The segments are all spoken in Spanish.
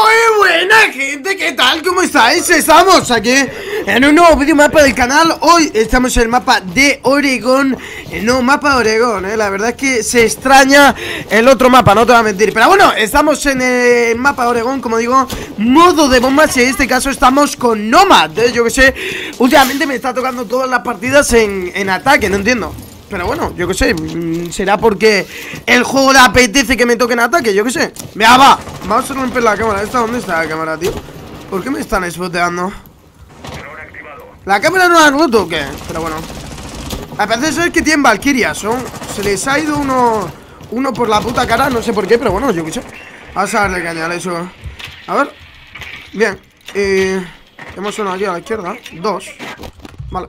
Muy buena gente, ¿qué tal? ¿Cómo estáis? Estamos aquí en un nuevo vídeo mapa del canal. Hoy estamos en el mapa de Oregon. El nuevo mapa de Oregon, la verdad es que se extraña el otro mapa, no te voy a mentir. Pero bueno, estamos en el mapa de Oregon, como digo, modo de bombas. Y en este caso estamos con Nomad, yo que sé. Últimamente me está tocando todas las partidas en ataque, no entiendo. Pero bueno, yo que sé, será porque el juego le apetece que me toquen ataque, yo que sé. Venga, va, vamos a romper la cámara. ¿Esta dónde está la cámara, tío? ¿Por qué me están esboteando? ¿La cámara no la han roto o qué? Pero bueno, a pesar de que tienen Valkyria, se les ha ido uno por la puta cara, no sé por qué, pero bueno, yo que sé. Vamos a darle caña a eso. A ver, bien, hemos uno aquí a la izquierda, dos. Vale.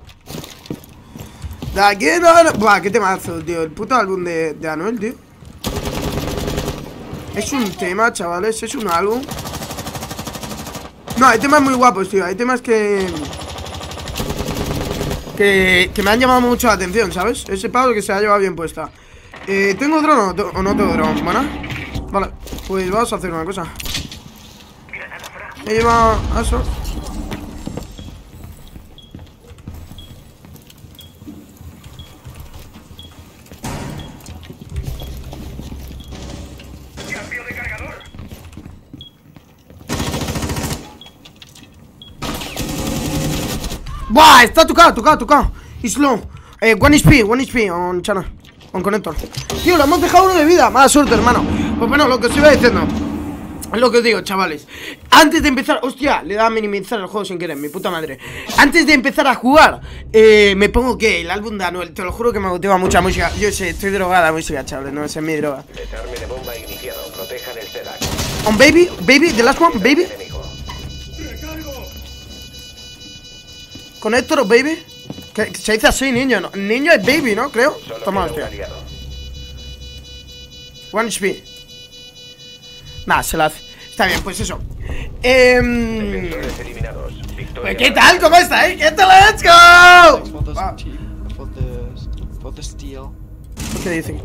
De aquí no... Buah, qué temazo, tío. El puto álbum de Anuel, tío. Es un tema, chavales. Es un álbum. No, hay temas muy guapos, tío. Hay temas que me han llamado mucho la atención, ¿sabes? Ese pavo que se ha llevado bien puesta. ¿Tengo dron o no tengo dron? ¿Buena? Vale, pues vamos a hacer una cosa. He llevado... eso. ¡Buah! Está tocado. Islo. One HP on channel. On connector. Tío, lo hemos dejado uno de vida. Mala suerte, hermano. Pues bueno, lo que os iba diciendo. Es lo que os digo, chavales. Antes de empezar... Hostia, le da a minimizar el juego sin querer, mi puta madre. Antes de empezar a jugar, me pongo que el álbum de Anuel. Te lo juro que me motiva mucha música. Yo sé, estoy drogada la música, chavales. No, esa es mi droga. Desarme de bomba iniciado. Protejan el CEDAC. On baby, the last one, baby. Connector, baby. Que se dice así, niño, ¿no? Niño es baby, ¿no? Creo. Toma, hostia. One HP. Nah, se la hace. Está bien, pues eso. Pues, ¿qué tal? ¿Cómo estáis? ¿Qué tal? ¡Let's go! ¿Qué dicen?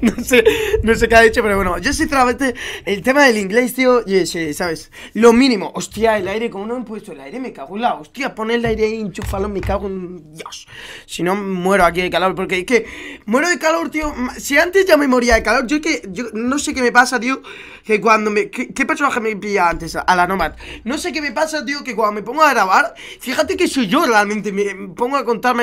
No sé qué ha dicho, pero bueno, yo sinceramente el tema del inglés, tío, sí, ¿sabes? Lo mínimo, hostia, el aire, como no han puesto el aire, me cago en la hostia. Pon el aire y enchúfalo, me cago en Dios. Si no, muero aquí de calor, porque es que muero de calor, tío. Si antes ya me moría de calor, yo no sé qué me pasa, tío, que cuando me... ¿Qué personaje me pilla antes? A la Nomad. No sé qué me pasa, tío, que cuando me pongo a grabar, fíjate que soy yo realmente, me pongo a contar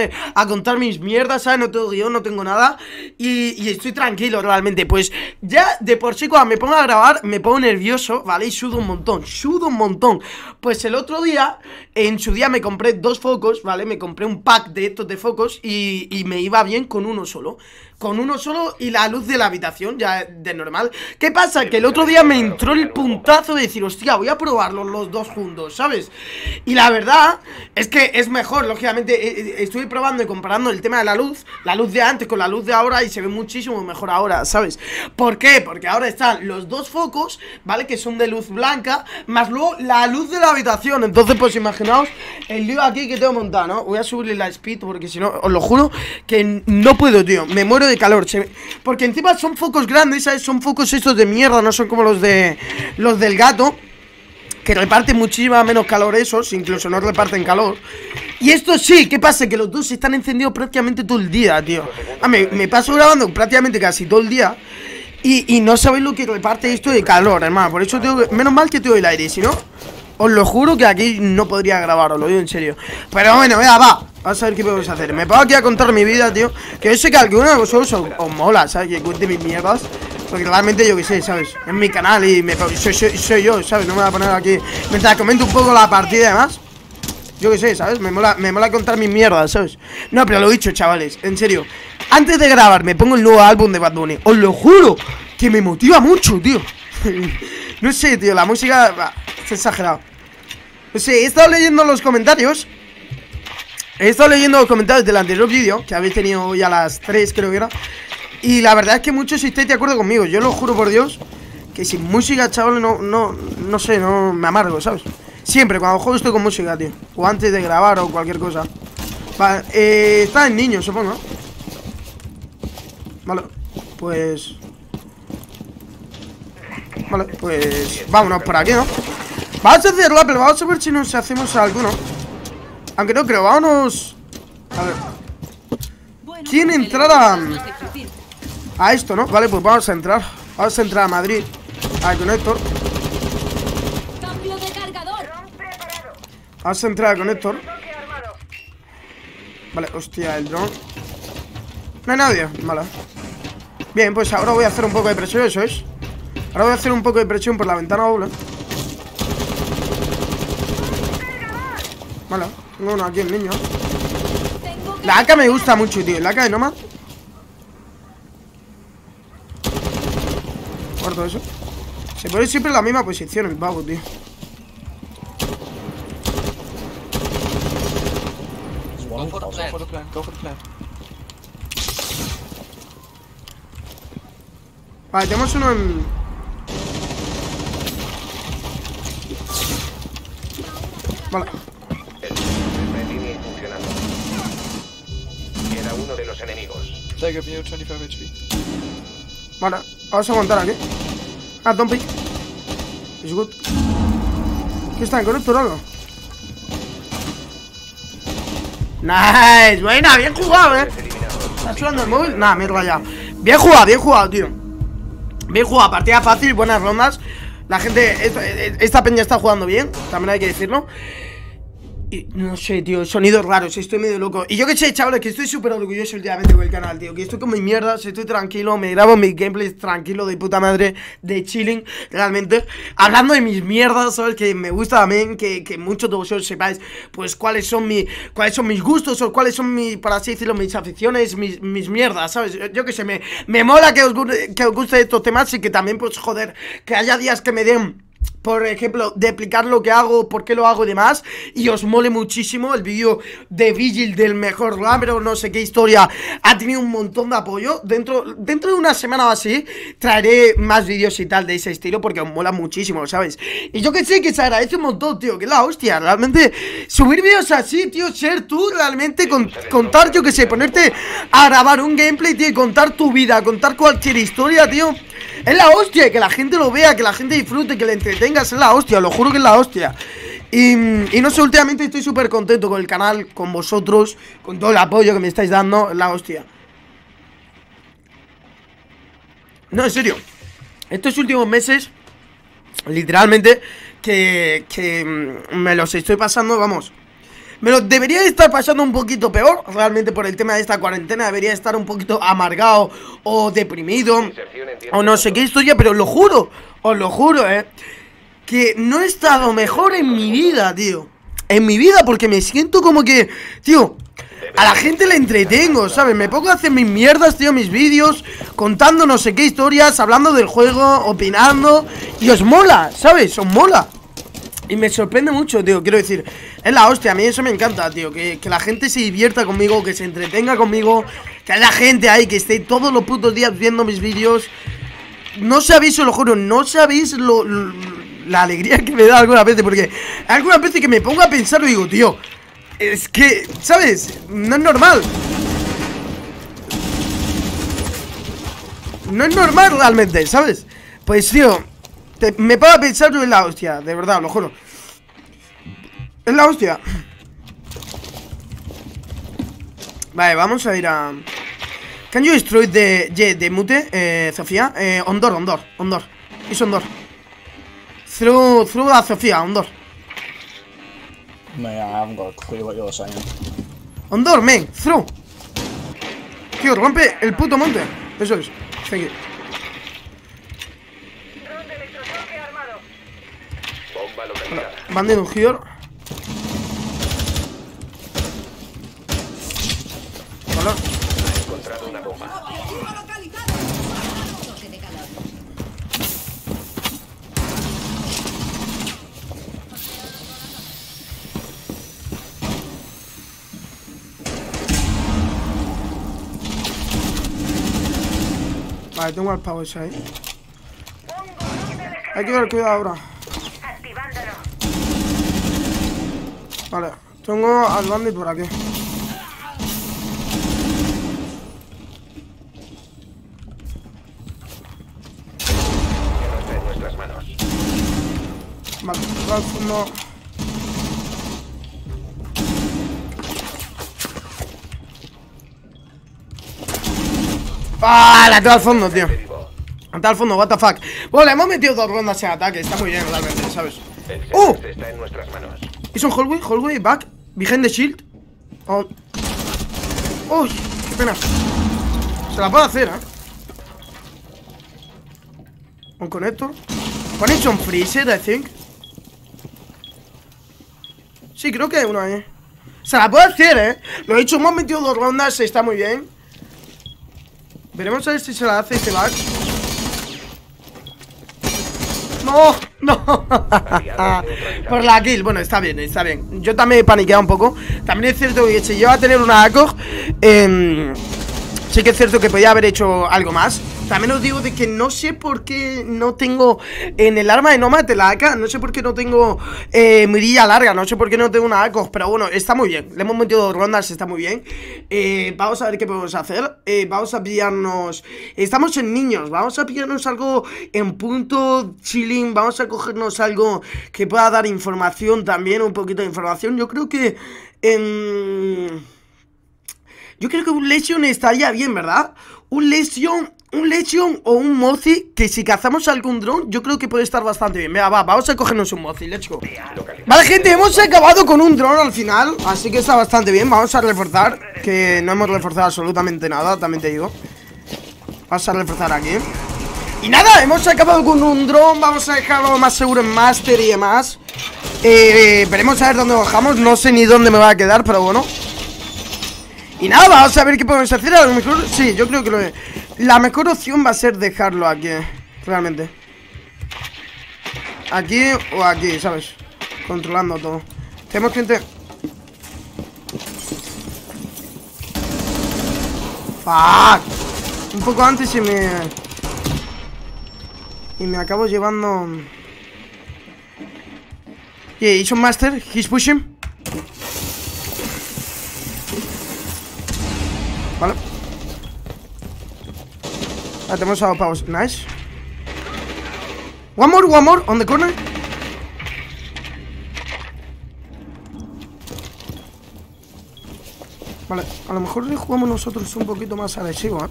mis mierdas, ¿sabes? No tengo guión, no tengo nada, y estoy tranquilo. Realmente, pues ya de por sí cuando me pongo a grabar me pongo nervioso, ¿vale? Y sudo un montón. Pues el otro día, en su día me compré dos focos, ¿vale? Me compré un pack de estos de focos y me iba bien con uno solo. Con uno solo y la luz de la habitación, ya de normal. ¿Qué pasa? Que el otro día me entró el puntazo de decir, hostia, voy a probarlos los dos juntos, ¿sabes? Y la verdad es que es mejor, lógicamente. Estuve probando y comparando el tema de la luz de antes con la luz de ahora y se ve muchísimo mejor ahora, ¿sabes? ¿Por qué? Porque ahora están los dos focos, ¿vale? Que son de luz blanca, más luego la luz de la habitación. Entonces, pues imaginaos el lío aquí que tengo montado, ¿no? Voy a subirle la speed porque si no, os lo juro que no puedo, tío. Me muero de calor, porque encima son focos grandes, ¿sabes? Son focos estos de mierda, no son como los del gato, que reparten muchísima menos calor esos, incluso no reparten calor. Y esto sí, ¿qué pasa? Que los dos están encendidos prácticamente todo el día, tío. Me paso grabando prácticamente casi todo el día y no sabéis lo que reparte esto de calor, hermano. Por eso tengo que... Menos mal que tengo el aire, si no, os lo juro que aquí no podría grabar, os lo digo en serio. Pero bueno, venga, va. Vamos a ver qué podemos hacer. Me pongo aquí a contar mi vida, tío. Que yo sé que alguno de vosotros os mola, ¿sabes? Que cuente mis mierdas. Porque realmente yo qué sé, ¿sabes? Es mi canal y soy yo, ¿sabes? No me voy a poner aquí. Mientras comento un poco la partida y demás. Yo qué sé, ¿sabes? Me mola contar mis mierdas, ¿sabes? No, pero lo he dicho, chavales. En serio. Antes de grabar me pongo el nuevo álbum de Bad Bunny. Os lo juro que me motiva mucho, tío. No sé, tío. La música... Bah, es exagerado. No sé, he estado leyendo los comentarios. He estado leyendo los comentarios del anterior vídeo, que habéis tenido hoy a las 3, creo que era. Y la verdad es que muchos estáis de acuerdo conmigo. Yo lo juro por Dios, que sin música, chavales, no sé, no me amargo, ¿sabes? Siempre, cuando juego estoy con música, tío. O antes de grabar o cualquier cosa. Vale, está en niño, supongo. Vale, pues... Vale, pues vámonos por aquí, ¿no? Vamos a hacerla, pero vamos a ver si nos hacemos alguno. Aunque no creo, vámonos. A ver. ¿Quién entrará a esto, no? Vale, pues vamos a entrar. Vamos a entrar a Madrid. A Connector. Vamos a entrar a Connector. Vale, hostia, el drone. No hay nadie, vale. Bien, pues ahora voy a hacer un poco de presión, eso es. Ahora voy a hacer un poco de presión por la ventana doble. Vale, tengo uno aquí, el niño. La AK me gusta mucho, tío. La AK de Nomad. Guardo eso. Se pone siempre en la misma posición el pavo, tío. Vale, tenemos uno en... Vale. Era uno de los enemigos. Vale, vamos a aguantar aquí. Ah, don't pick. It's good. ¿Qué está en correcto o algo? Nice, buena, bien jugado, ¿Estás jugando el móvil? Nah, mierda ya. Bien jugado, tío. Bien jugado, partida fácil, buenas rondas. La gente, esta peña está jugando bien, también hay que decirlo. Y no sé, tío, sonidos raros, estoy medio loco. Y yo que sé, chavales, que estoy súper orgulloso últimamente con el canal, tío. Que estoy con mis mierdas, estoy tranquilo, me grabo mis gameplays tranquilo, de puta madre, de chilling, realmente. Hablando de mis mierdas, ¿sabes? Que me gusta también que muchos de vosotros sepáis, pues, cuáles son mis gustos o cuáles son, por así decirlo, mis aficiones, mis mierdas, ¿sabes? Yo que sé, me mola que os guste estos temas y que también, pues, joder, que haya días que me den... Por ejemplo, de explicar lo que hago, por qué lo hago y demás. Y os mole muchísimo el vídeo de Vigil del mejor rapero, no sé qué historia. Ha tenido un montón de apoyo. Dentro de una semana o así traeré más vídeos y tal de ese estilo, porque os mola muchísimo, ¿sabes? Y yo que sé que se agradece un montón, tío. Que la hostia, realmente subir vídeos así, tío, ser tú realmente contar, yo que sé, ponerte a grabar un gameplay, tío, y contar tu vida, contar cualquier historia, tío. Es la hostia, que la gente lo vea, que la gente disfrute, que le entretengas, es la hostia, lo juro que es la hostia. Y no sé, últimamente estoy súper contento con el canal, con vosotros, con todo el apoyo que me estáis dando, es la hostia. No, en serio, estos últimos meses, literalmente, que me los estoy pasando, vamos... Me lo debería estar pasando un poquito peor, realmente por el tema de esta cuarentena. Debería estar un poquito amargado o deprimido o no sé qué historia, pero lo juro, os lo juro, que no he estado mejor en mi vida, tío. En mi vida, porque me siento como que, tío, a la gente le entretengo, ¿sabes? Me pongo a hacer mis mierdas, tío, mis vídeos, contando no sé qué historias, hablando del juego, opinando, y os mola, ¿sabes? Os mola. Y me sorprende mucho, tío, quiero decir, es la hostia, a mí eso me encanta, tío, que la gente se divierta conmigo, que se entretenga conmigo, que haya gente ahí, que esté todos los putos días viendo mis vídeos. No sabéis, os lo juro, no sabéis la alegría que me da algunas veces, porque algunas veces que me pongo a pensar y digo, tío, es que, ¿sabes? No es normal. No es normal realmente, ¿sabes? Pues, tío... me pongo a pensar en la hostia, de verdad, lo juro. Es la hostia. Vale, vamos a ir a... Can you destroy the mute, Zofia? Ondor. Es Ondor. Through a Zofia, Ondor. Man, I haven't got a clue what you're saying. Ondor, man, through. Tío, rompe el puto monte. Eso es. Thank you. Bandit un gior. Hola. Vale, tengo al pavo ese ahí. Hay que ver cuidado ahora. Vale, tengo al Bandit por aquí. Magnífico. ¡Ah! La entrada al fondo, tío. Entrada al fondo, what the fuck. Bueno, hemos metido 2 rondas en ataque. Está muy bien, realmente, ¿sabes? ¡Oh! ¿Es un hallway? ¿Hallway? ¿Back? ¿Behind the shield? ¡Oh! ¡Uy! ¡Qué pena! Se la puedo hacer, ¿eh? Un conector. Connection freezer, I think. Sí, creo que hay uno ahí. Se la puedo hacer, ¿eh? Lo he hecho, hemos metido 2 rondas. Está muy bien. Veremos a ver si se la hace este lag. ¡No! ¡No! Por la kill. Bueno, está bien, está bien. Yo también he paniqueado un poco. También es cierto que si yo a tener una ACOG, sí que es cierto que podía haber hecho algo más. También os digo de que no sé por qué no tengo en el arma de Nomad la AK. No sé por qué no tengo mirilla larga. No sé por qué no tengo una ACOG. Pero bueno, está muy bien. Le hemos metido 2 rondas, está muy bien. Vamos a ver qué podemos hacer. Vamos a pillarnos. Estamos en niños. Vamos a pillarnos algo en punto chilling. Vamos a cogernos algo que pueda dar información también. Un poquito de información. Yo creo que un Lesion estaría bien, ¿verdad? Un Lesion o un Mozi, que si cazamos algún dron, yo creo que puede estar bastante bien. Venga, va, vamos a cogernos un Mozi, let's go. Vale, gente, hemos acabado con un dron al final, así que está bastante bien. Vamos a reforzar, que no hemos reforzado absolutamente nada, también te digo. Vamos a reforzar aquí. Y nada, hemos acabado con un dron, vamos a dejarlo más seguro en Master y demás. Veremos a ver dónde bajamos, no sé ni dónde me va a quedar, pero bueno. Y nada, vamos a ver qué podemos hacer. A lo mejor, sí, yo creo que lo es. La mejor opción va a ser dejarlo aquí, realmente. Aquí o aquí, ¿sabes? Controlando todo. Tenemos gente. ¡Fuck! Un poco antes y me. Y me acabo llevando. Yeah, he's on master, he's pushing. Vale. Ah, tenemos a pavos. Nice. One more. On the corner. Vale, a lo mejor le jugamos nosotros un poquito más agresivo, ¿eh?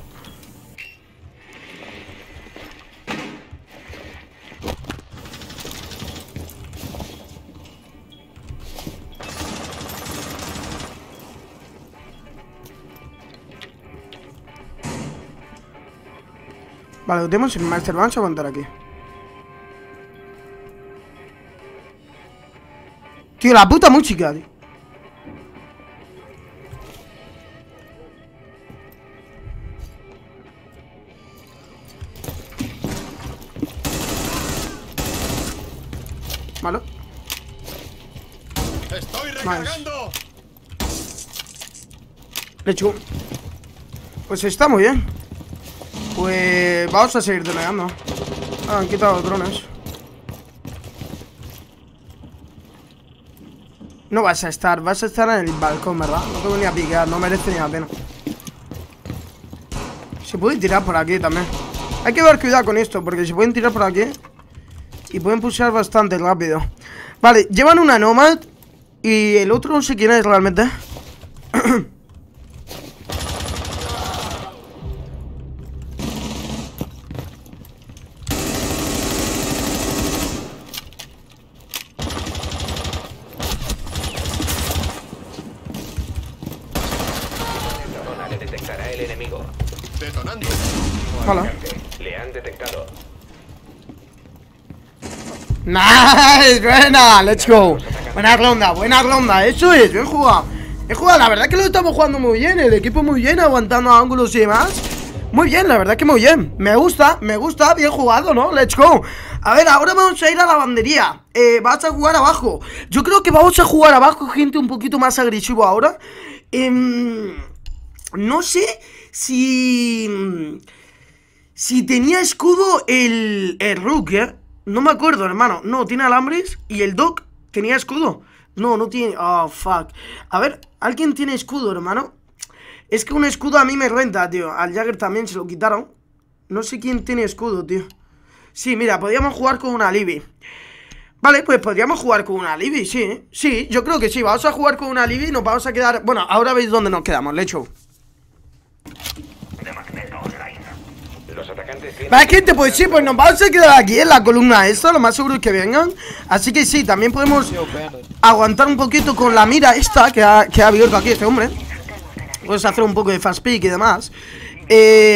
Vale, lo tenemos en Master. Vamos a aguantar aquí. Tío, la puta música, tío. Vale. Estoy recargando. Lechu. Pues está muy bien. Pues vamos a seguir delegando. Ah, han quitado los drones. No vas a estar en el balcón, ¿verdad? No tengo ni a picar, no merece ni la pena. Se pueden tirar por aquí también. Hay que dar cuidado con esto, porque se pueden tirar por aquí y pueden pulsar bastante rápido. Vale, llevan una Nomad y el otro no sé quién es realmente. Hola. Le han detectado. Nice, buena, let's go. Buena ronda, eso es, bien jugado. He jugado, la verdad que lo estamos jugando muy bien. El equipo muy bien, aguantando ángulos y demás. Muy bien, la verdad que muy bien. Me gusta, bien jugado, ¿no? Let's go. A ver, ahora vamos a ir a la lavandería. Vas a jugar abajo. Yo creo que vamos a jugar abajo, gente, un poquito más agresivo ahora. No sé si tenía escudo el Rook, ¿eh? No me acuerdo, hermano. No, tiene alambres. Y el Doc tenía escudo. No, no tiene. Oh, fuck. A ver, ¿alguien tiene escudo, hermano? Es que un escudo a mí me renta, tío. Al Jagger también se lo quitaron. No sé quién tiene escudo, tío. Sí, mira, podíamos jugar con una Libby. Vale, pues podríamos jugar con una Libby, sí. Sí, yo creo que sí. Vamos a jugar con una Libby y nos vamos a quedar... Bueno, ahora veis dónde nos quedamos, Lecho. Vale, gente, pues sí, pues nos vamos a quedar aquí en la columna esta, lo más seguro es que vengan. Así que sí, también podemos aguantar un poquito con la mira esta que ha abierto aquí este hombre. Vamos a hacer un poco de fast pick y demás.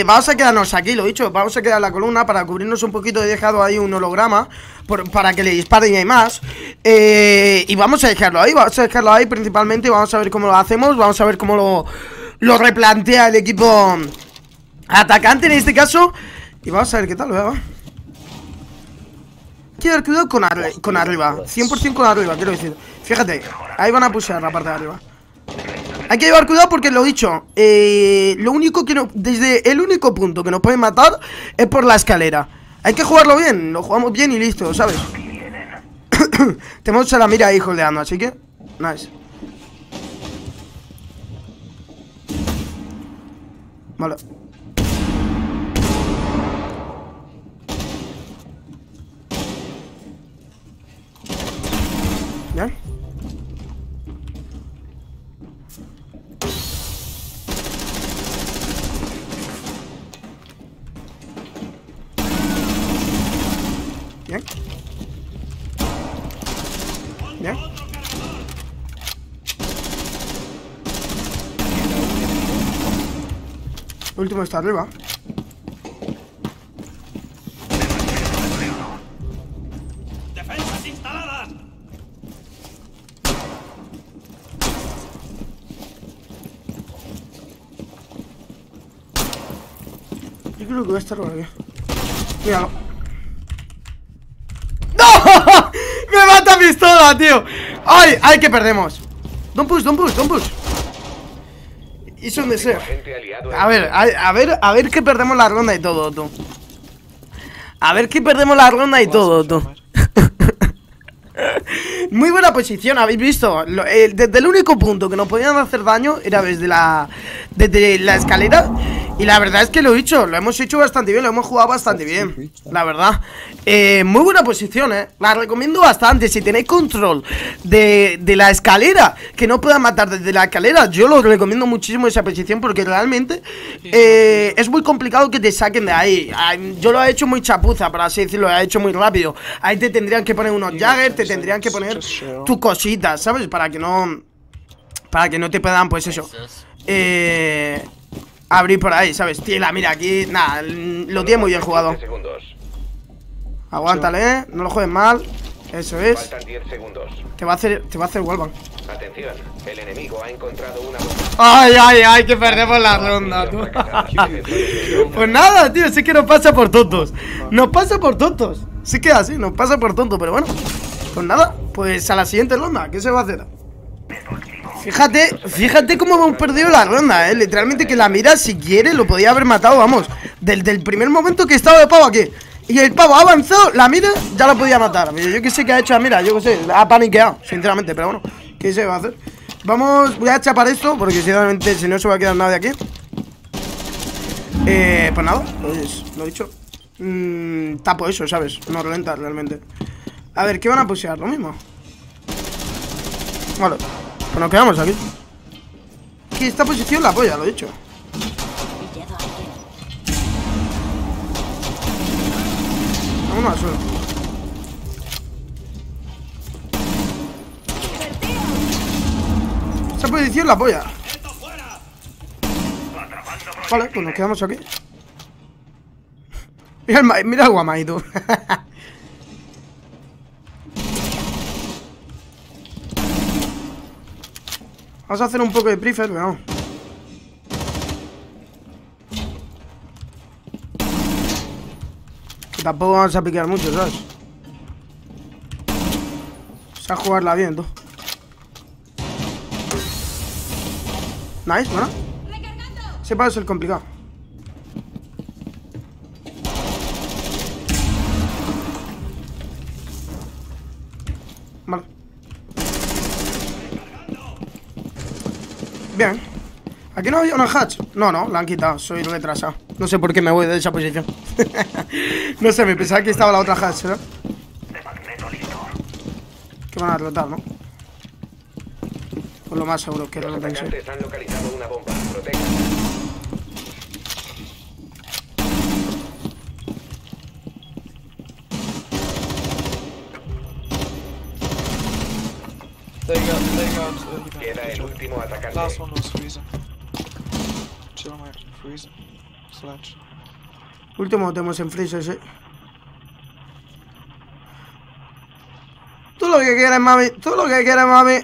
Vamos a quedarnos aquí, lo dicho. Vamos a quedar en la columna para cubrirnos un poquito. He dejado ahí un holograma para que le disparen y hay más. Y vamos a dejarlo ahí, principalmente. Vamos a ver cómo lo hacemos, vamos a ver cómo lo replantea el equipo atacante en este caso. Y vamos a ver qué tal, ¿verdad? Hay que dar cuidado con arriba, 100% con arriba, quiero decir. Fíjate, ahí van a pushar la parte de arriba. Hay que llevar cuidado porque lo dicho, lo único que no, desde el único punto que nos pueden matar es por la escalera. Hay que jugarlo bien, lo jugamos bien y listo, ¿sabes? Tenemos a la mira ahí holdeando, así que nice. Vale. Bien. Bien. Bien. El último está arriba. Defensas instaladas. Yo creo que va a estar por aquí. Míralo. ¡Me mata pistola, tío! ¡Ay! ¡Ay, que perdemos! ¡Don't push, don't push, don't push! Hizo un deseo. A ver que perdemos la ronda y todo, tú. Muy buena posición, habéis visto. Desde el único punto que nos podían hacer daño era desde la escalera. Y la verdad es que lo he hecho, lo hemos hecho bastante bien, lo hemos jugado bastante bien, la verdad. Muy buena posición, la recomiendo bastante. Si tenéis control de la escalera, que no puedan matar desde la escalera, yo lo recomiendo muchísimo esa posición porque realmente es muy complicado que te saquen de ahí. Yo lo he hecho muy chapuza, por así decirlo, lo he hecho muy rápido. Ahí te tendrían que poner unos Jagger, te tendrían que poner tus cositas, ¿sabes? Para que no te puedan, pues eso, abrir por ahí, ¿sabes? Tila, mira, aquí, nada, lo tiene muy bien jugado. Aguántale, ¿eh? No lo juegues mal. Eso es. Te va a hacer wallbang. Atención, el enemigo ha encontrado una bomba. Ay, ay, ay, que perdemos la ronda, tú. Pues nada, tío, sí que nos pasa por tontos. Sí que así, nos pasa por tontos, pero bueno. Pues nada, pues a la siguiente ronda, ¿qué se va a hacer? Fíjate cómo hemos perdido la ronda, literalmente que la mira si quiere lo podía haber matado, vamos. Desde el primer momento que estaba el pavo aquí y el pavo ha avanzado, la mira ya lo podía matar. Yo que sé que ha hecho la mira, yo que sé, ha paniqueado, sinceramente, pero bueno, ¿qué se va a hacer? Vamos, voy a chapar esto porque sinceramente si no se va a quedar nada de aquí. Pues nada, lo he dicho. Tapo eso, ¿sabes? No relenta realmente. A ver, ¿qué van a pusear? Lo mismo. Vale. Pues nos quedamos aquí. Que esta posición la polla, lo he dicho. Vámonos al suelo. Esta posición la polla. Vale, pues nos quedamos aquí. Mira el guamaito. Vamos a hacer un poco de prefer, pero no. Que tampoco vamos a picar mucho, ¿sabes? Vamos a jugarla bien, tú. Nice, bueno. Ese va a ser complicado. Vale. Bien. ¿Aquí no había una hatch? No, no, la han quitado, soy retrasado. No sé por qué me voy de esa posición. No sé, me pensaba que estaba la otra hatch, ¿verdad? Que van a rotar, ¿no? Por lo más seguro que rotan. Los atacantes han localizado una bomba. Protege. Queda el último atacante. Last one was freezing. Chill, man. Freezing. Slash. Último tenemos en freezer, sí. Todo lo que quieras, mami. Todo lo que quieras, mami.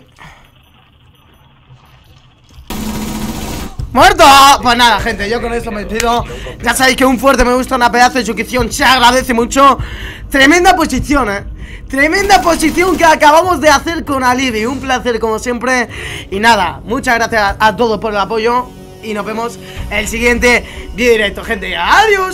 ¡Muerto! Pues nada, gente, yo con esto me despido. Ya sabéis que un fuerte me gusta, una pedazo de suscripción. Se agradece mucho. Tremenda posición, eh. Tremenda posición que acabamos de hacer con Alibi. Un placer como siempre. Y nada, muchas gracias a todos por el apoyo. Y nos vemos el siguiente vídeo directo, gente. ¡Adiós!